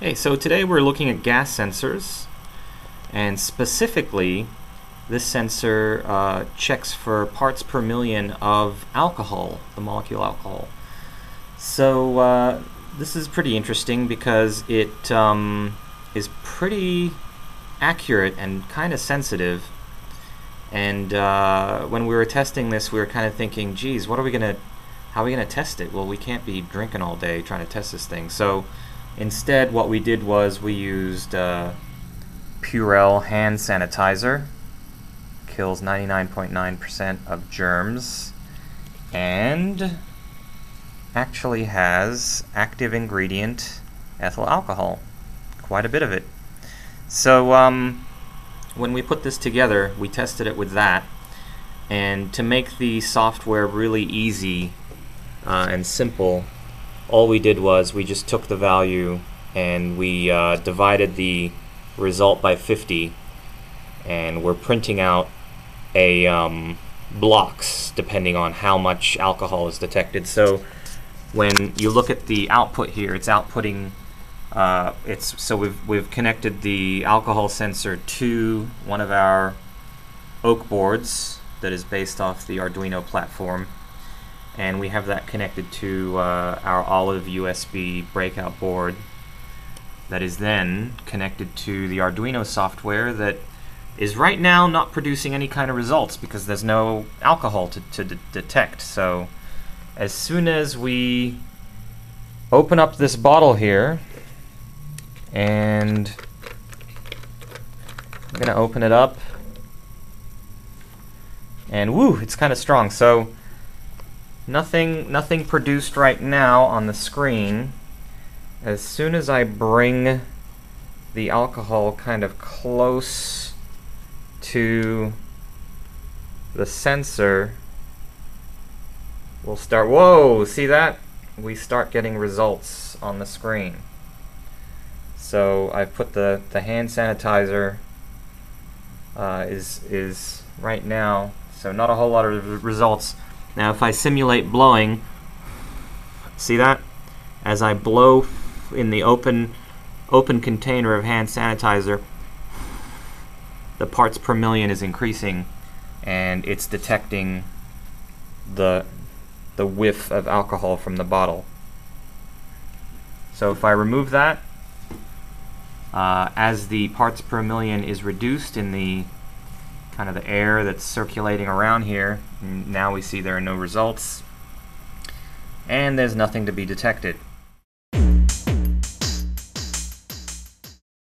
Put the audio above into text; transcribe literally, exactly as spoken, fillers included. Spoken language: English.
Hey, so today we're looking at gas sensors, and specifically this sensor uh, checks for parts per million of alcohol, the molecule alcohol. So uh, this is pretty interesting because it um, is pretty accurate and kind of sensitive, and uh, when we were testing this we were kind of thinking, geez, what are we gonna how are we gonna test it? Well, we can't be drinking all day trying to test this thing. So instead, what we did was we used uh, Purell hand sanitizer. Kills ninety-nine point nine percent of germs and actually has active ingredient ethyl alcohol, quite a bit of it. So um, when we put this together, we tested it with that, and to make the software really easy uh, and simple, all we did was we just took the value and we uh, divided the result by fifty, and we're printing out a um, blocks depending on how much alcohol is detected. So when you look at the output here, it's outputting uh, it's so we've we've connected the alcohol sensor to one of our Oak boards that is based off the Arduino platform, and we have that connected to uh, our Olive U S B breakout board that is then connected to the Arduino software that is right now not producing any kind of results because there's no alcohol to, to de detect. So as soon as we open up this bottle here, and I'm gonna open it up, and woo, it's kind of strong. So Nothing, nothing produced right now on the screen. As soon as I bring the alcohol kind of close to the sensor, we'll start, whoa, see that? We start getting results on the screen. So I put the, the hand sanitizer uh, is, is right now, so not a whole lot of results. Now if I simulate blowing, see that? As I blow in the open open container of hand sanitizer, the parts per million is increasing, and it's detecting the the whiff of alcohol from the bottle. So if I remove that, uh, as the parts per million is reduced in the kind of the air that's circulating around here, now we see there are no results, and there's nothing to be detected.